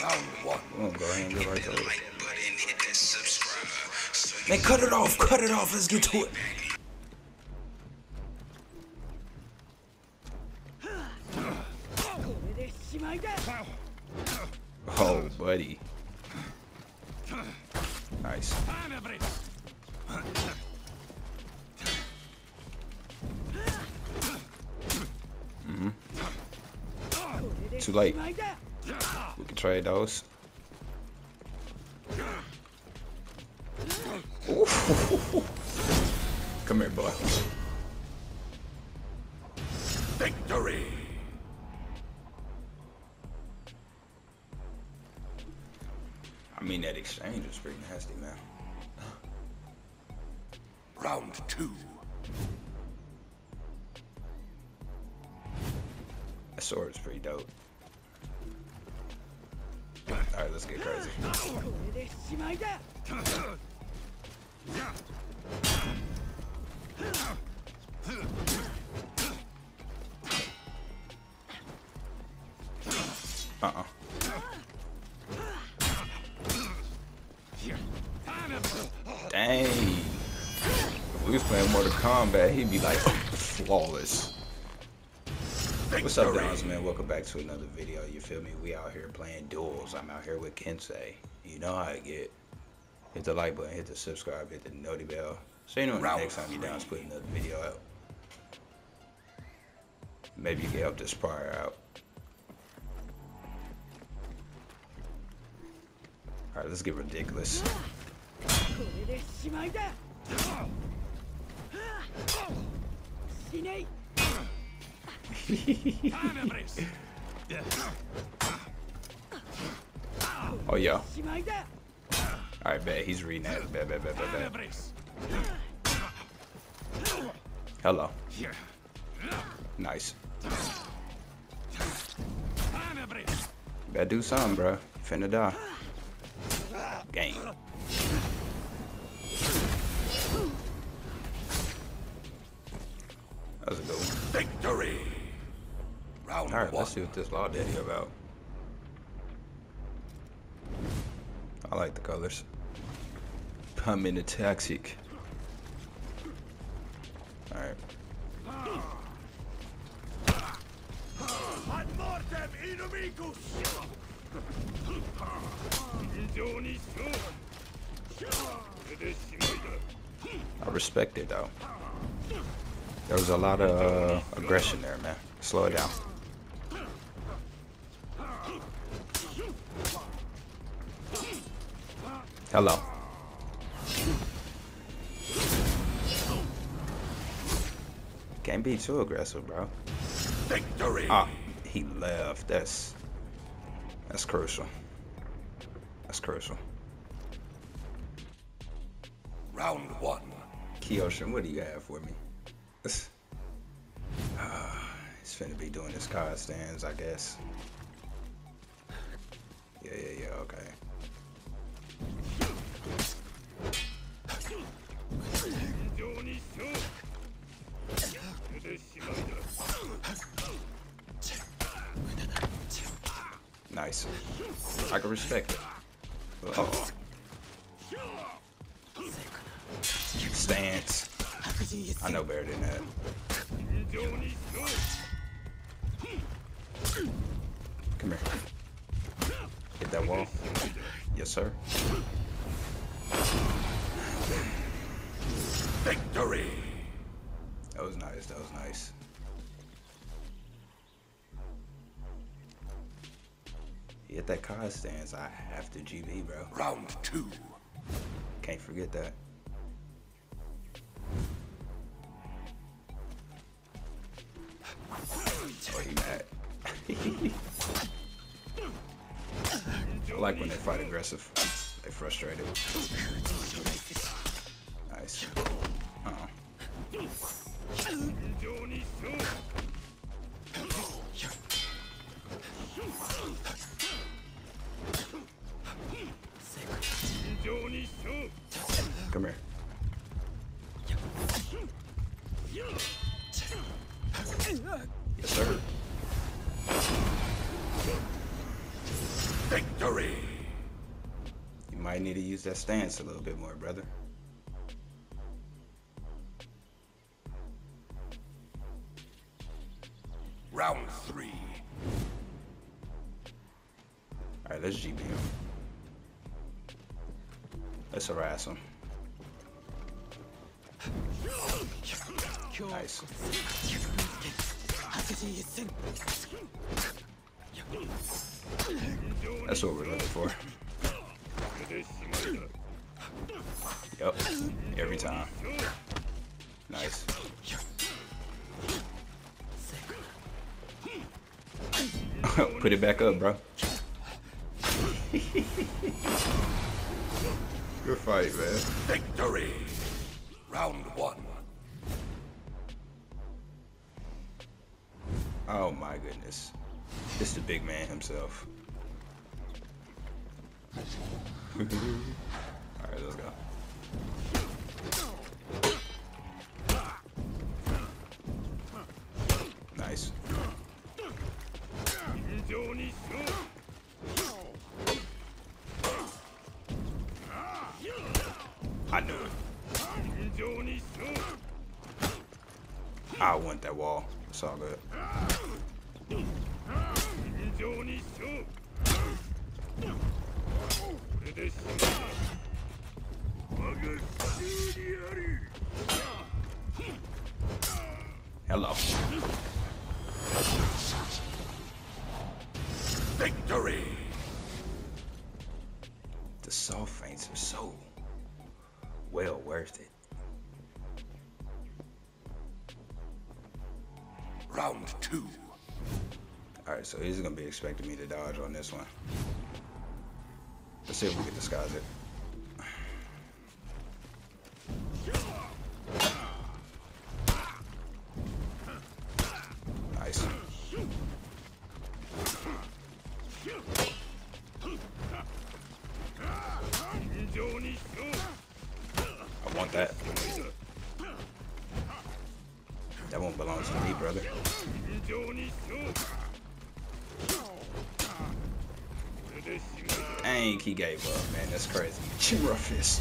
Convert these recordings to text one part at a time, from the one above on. Go ahead and get right there. Man, cut it off, cut it off. Let's get to it. Oh, buddy. Nice. Mm-hmm. Too late. We can trade those. Ooh. Come here, boy. Victory. I mean, that exchange was pretty nasty, man. Round two. That sword is pretty dope. All right, let's get crazy. Dang. If we was playing Mortal Kombat, he'd be like flawless. What's up, Downs, man? Welcome back to another video. You feel me? We out here playing duels. I'm out here with Kensei. You know how I get. Hit the like button, hit the subscribe, hit the noty bell. So you know the next time you're down, put another video out. Maybe you can help this prior out. Alright, let's get ridiculous. Oh yeah. Alright, bet he's reading that. Bet. Hello. Nice. Bet do something, bro. Finna die. Game. That's a good one. Victory. Round one. Alright, let's see what this Law Daddy about. I like the colors. I'm in a taxi. Alright. I respect it though. There was a lot of aggression there, man. Slow it down. Hello. Can't be too aggressive, bro. Victory. Ah, he left. That's crucial. That's crucial. Round one. Kyoshin, what do you have for me? It's finna be doing this card stands, I guess. Yeah. Okay. Nice. I can respect it. Oh. Stance. I know better than that. Come here. Hit that wall. Yes, sir. Victory. That was nice. That was nice. You hit that card stance. I have to GB, bro. Round two. Can't forget that. Oh, he mad. I like when they fight aggressive. They frustrated. Nice. Come here. Yes, sir. Victory! You might need to use that stance a little bit more, brother. Round 3. Alright, let's GP him. Let's harass him. Nice. That's what we're looking for. Yep, every time. Nice. Put it back up, bro. Good fight, man. Victory! Round 1. Oh my goodness. It's the big man himself. Alright, let's go. Nice. I knew it. I want that wall. It's all good. Hello. Victory. The soft feints are so well worth it. Round 2. Alright, so he's gonna be expecting me to dodge on this one. Let's see if we can disguise it. Nice. I want that. That one belongs to me, brother. Dang, he gave up, man. That's crazy. Chimera fist.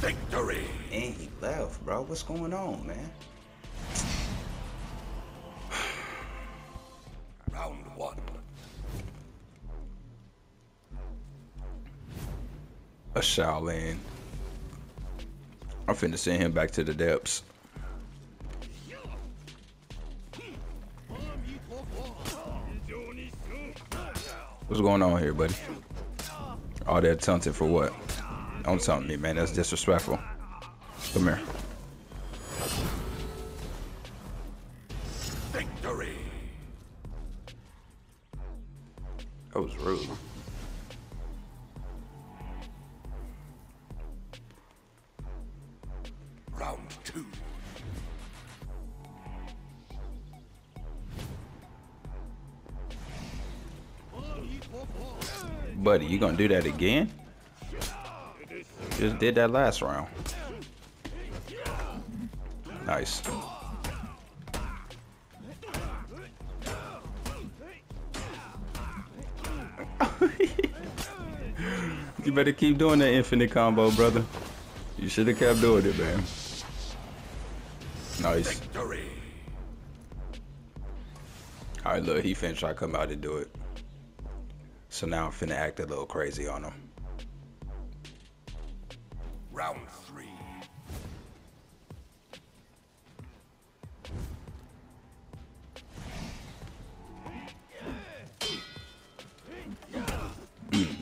Victory. And he left, bro. What's going on, man? Round 1. A Shaolin. I'm finna send him back to the depths. What's going on here, buddy? All that taunting for what? Don't taunt me, man. That's disrespectful. Come here. Victory. That was rude. Round 2. Buddy, you gonna do that again? Just did that last round. Nice. You better keep doing that infinite combo, brother. You should have kept doing it, man. Nice. Alright, look, he finna try to come out and do it. So now I'm finna act a little crazy on him. Round 3.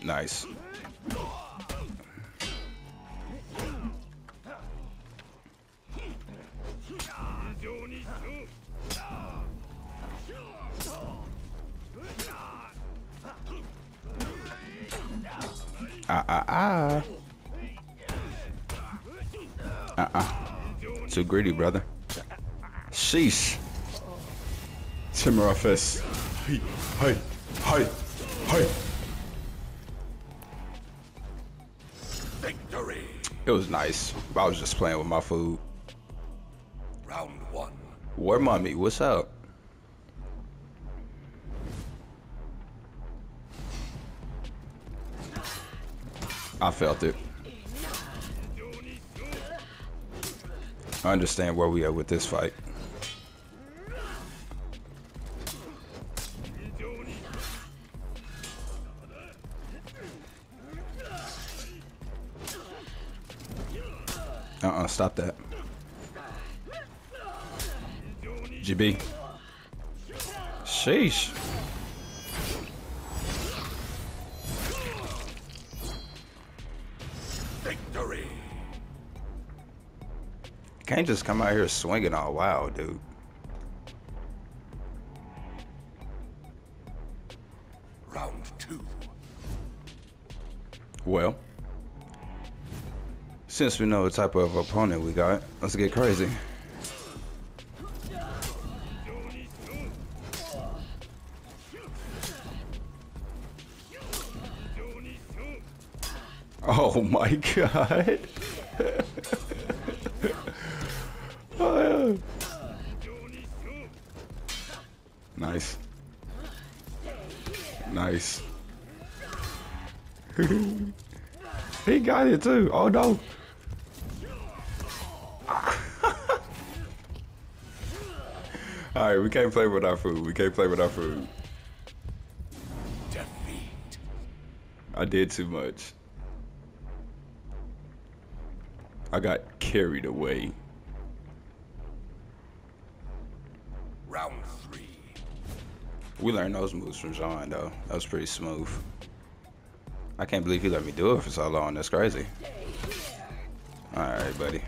Nice. Too greedy, brother. Sheesh. Chimera fist. Hey, hey, hey, hey. Victory. It was nice. I was just playing with my food. Round 1. War mommy, what's up? I felt it. I understand where we are with this fight. Stop that. GB. Sheesh. Victory. Can't just come out here swinging all wild, dude. Round two. Well. Since we know the type of opponent we got, let's get crazy. Oh my god. Oh, yeah. Nice. Nice. He got it too. Oh no. Alright, we can't play with our food. We can't play with our food. Defeat. I did too much. I got carried away. Round three. We learned those moves from John, though. That was pretty smooth. I can't believe he let me do it for so long. That's crazy. Alright, buddy.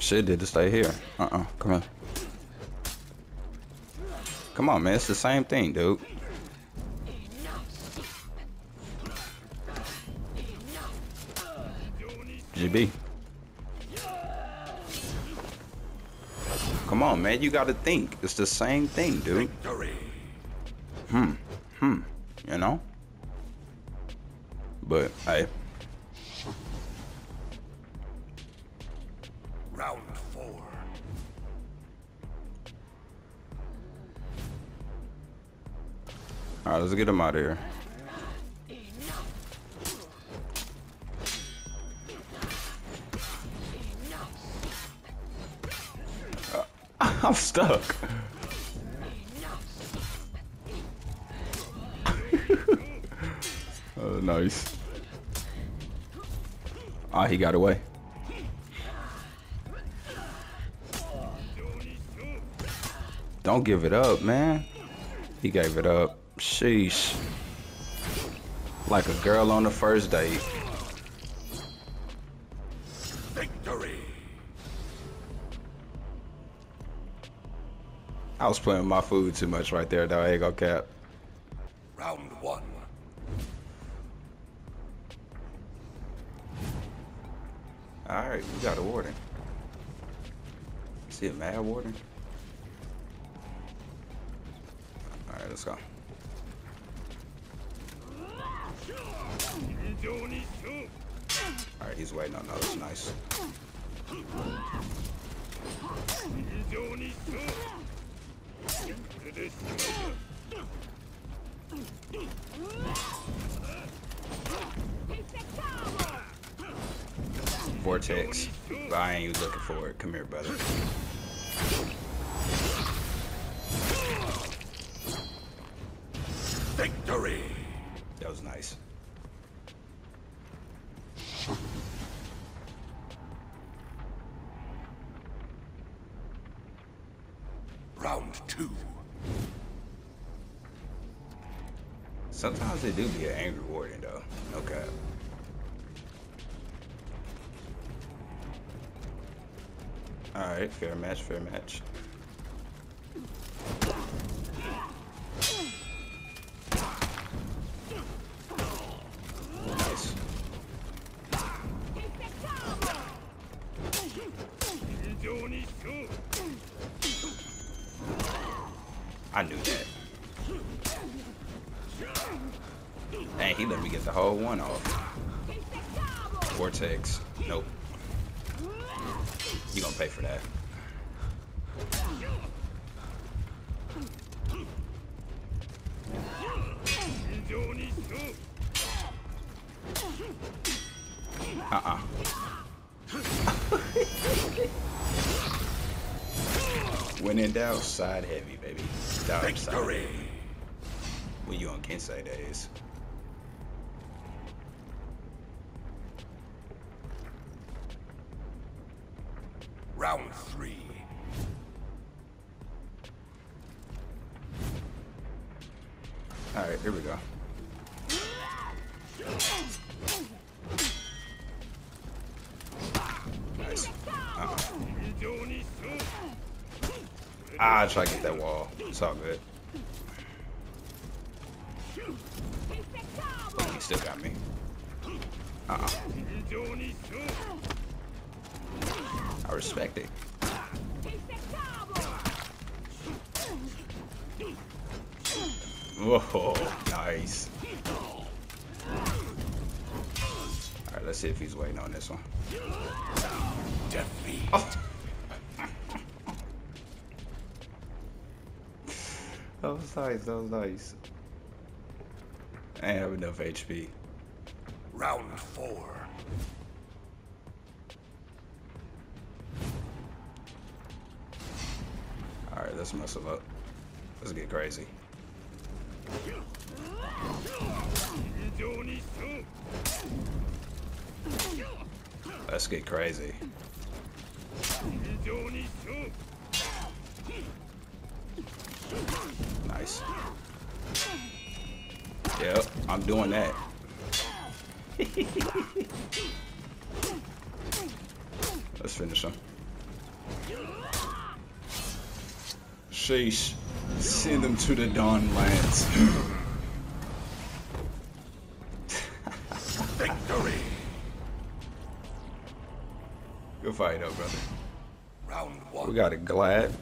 Shit, did to stay here. Come on. Come on, man. It's the same thing, dude. GB. Come on, man. You gotta think. It's the same thing, dude. Victory. You know? But, hey. Round four. Alright, let's get him out of here. I'm stuck. Nice. Ah, he got away. Don't give it up, man. He gave it up. Sheesh. Like a girl on the first date. Victory. I was playing with my food too much right there, though. I ain't gonna cap. Round one. Alright, we got a warden. Is he a mad warden? Alright, let's go. Alright, he's waiting on those. Nice. Vortex. But I ain't even looking for it. Come here, brother. Victory. That was nice. Round two. Sometimes they do be an angry warden, though. Okay. All right, fair match, fair match. I knew that. Dang, he let me get the whole one off. Vortex. Nope. You gonna pay for that. When in doubt, side heavy, baby. Dodge side heavy. When you on Kensei, that is. Round 3. All right, here we go. Nice. I try to get that wall. It's all good. Oh, he still got me. I respect it. Whoa, nice. Alright, let's see if he's waiting on this one. Defeat. Oh. That was nice, that was nice. I ain't have enough HP. Round 4. Alright, let's mess him up. Let's get crazy. Let's get crazy. Nice. Yep, I'm doing that. Let's finish him. Sheesh. Send him to the Dawn Lands. Victory. Good fight, though, brother. Round 1. We got a Glad.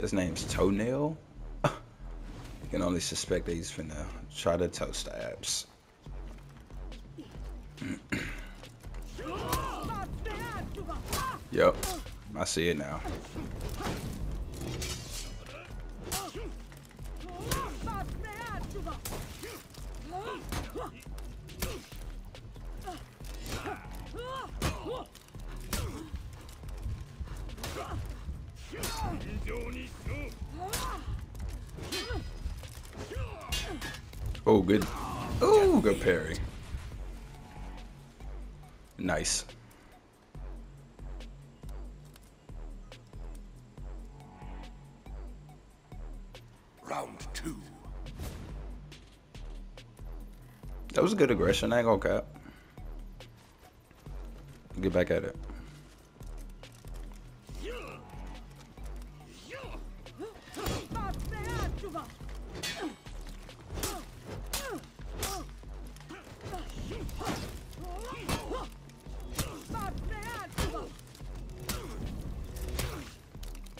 His name's Toenail. You can only suspect that he's finna try to toe stabs. Yup, I see it now. Oh, good. Oh, good parry. Nice. Round 2. That was a good aggression. I ain't gonna cap. Get back at it.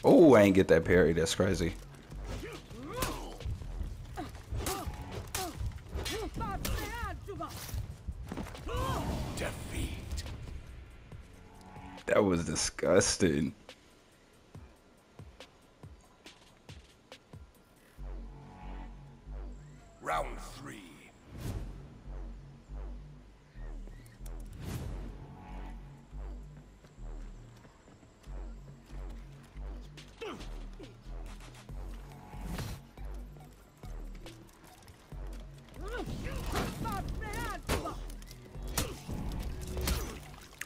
Oh, I ain't get that parry. That's crazy. Defeat. That was disgusting. Round 3.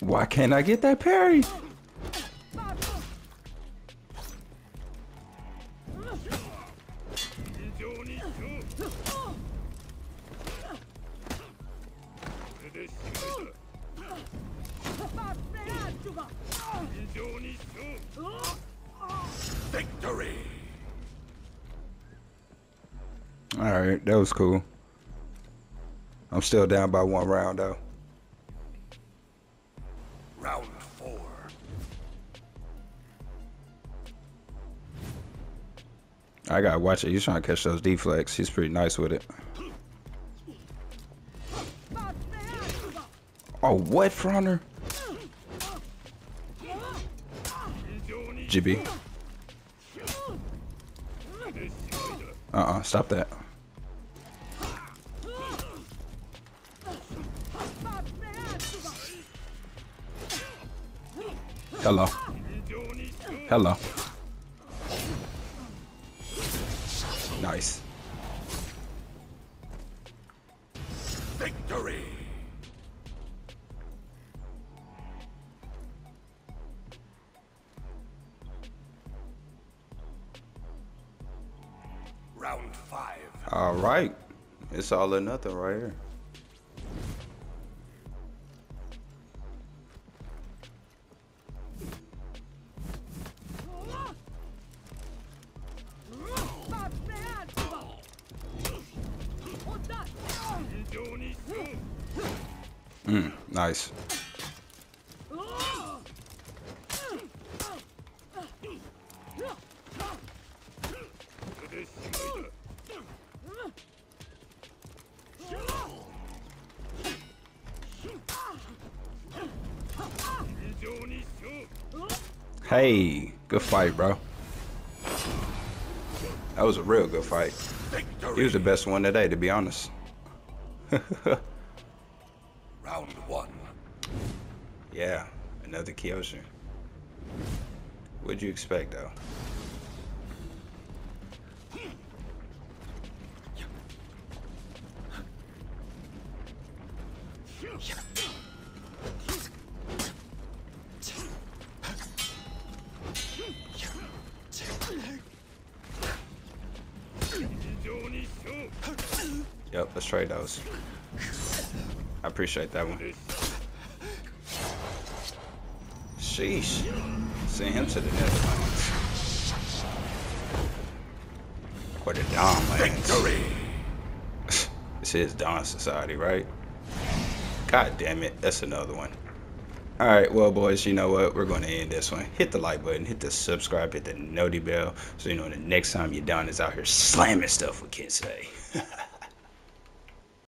Why can't I get that parry? Victory. All right, that was cool. I'm still down by 1 round though. Round 4. I gotta watch it. He's trying to catch those deflects. He's pretty nice with it. Oh, what, For Honor? Jibby. Stop that. Hello. Hello. Nice. Victory. Round 5. All right. It's all or nothing right here. Nice. Hey, good fight, bro. That was a real good fight. He was the best one today, to be honest. Round 1. Yeah, another Kyoshin. What'd you expect, though? Yep, let's try those. I appreciate that one. Sheesh. Send him to the Netherlands. What a Dom, man. Victory. This is Dom Society, right? God damn it. That's another one. Alright, well, boys, you know what? We're going to end this one. Hit the like button, hit the subscribe, hit the noty bell, so you know the next time you're Dom is out here slamming stuff with Kensei.